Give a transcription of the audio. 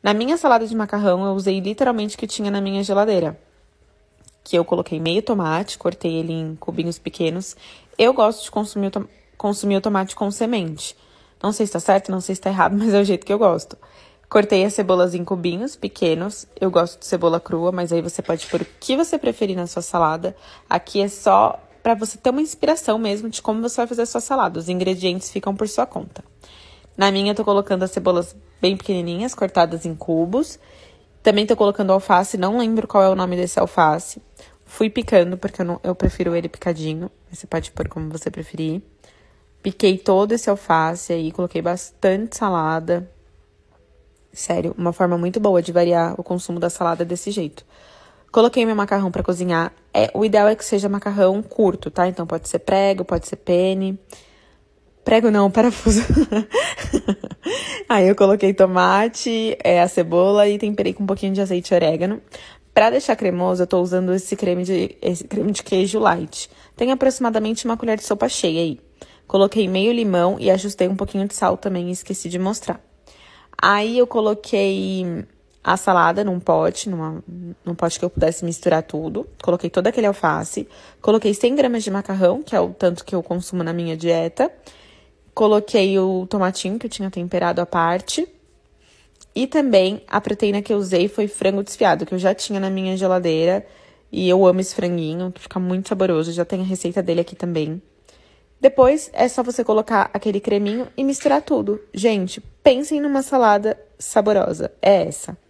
Na minha salada de macarrão, eu usei literalmente o que tinha na minha geladeira. Que eu coloquei meio tomate, cortei ele em cubinhos pequenos. Eu gosto de consumir o tomate com semente. Não sei se tá certo, não sei se tá errado, mas é o jeito que eu gosto. Cortei as cebolas em cubinhos pequenos. Eu gosto de cebola crua, mas aí você pode pôr o que você preferir na sua salada. Aqui é só pra você ter uma inspiração mesmo de como você vai fazer a sua salada. Os ingredientes ficam por sua conta. Na minha, eu tô colocando as cebolas bem pequenininhas, cortadas em cubos. Também tô colocando alface, não lembro qual é o nome desse alface. Fui picando, porque eu prefiro ele picadinho. Você pode pôr como você preferir. Piquei todo esse alface aí, coloquei bastante salada. Sério, uma forma muito boa de variar o consumo da salada desse jeito. Coloquei meu macarrão pra cozinhar. O ideal é que seja macarrão curto, tá? Então pode ser prego, pode ser penne. Prego não, parafuso. Aí eu coloquei tomate, a cebola e temperei com um pouquinho de azeite e orégano. Pra deixar cremoso, eu tô usando esse creme de queijo light. Tem aproximadamente uma colher de sopa cheia aí. Coloquei meio limão e ajustei um pouquinho de sal também, esqueci de mostrar. Aí eu coloquei a salada num pote, num pote que eu pudesse misturar tudo. Coloquei todo aquele alface. Coloquei 100 gramas de macarrão, que é o tanto que eu consumo na minha dieta. Coloquei o tomatinho que eu tinha temperado à parte. E também a proteína que eu usei foi frango desfiado, que eu já tinha na minha geladeira. E eu amo esse franguinho, que fica muito saboroso. Já tem a receita dele aqui também. Depois é só você colocar aquele creminho e misturar tudo. Gente, pensem numa salada saborosa. É essa.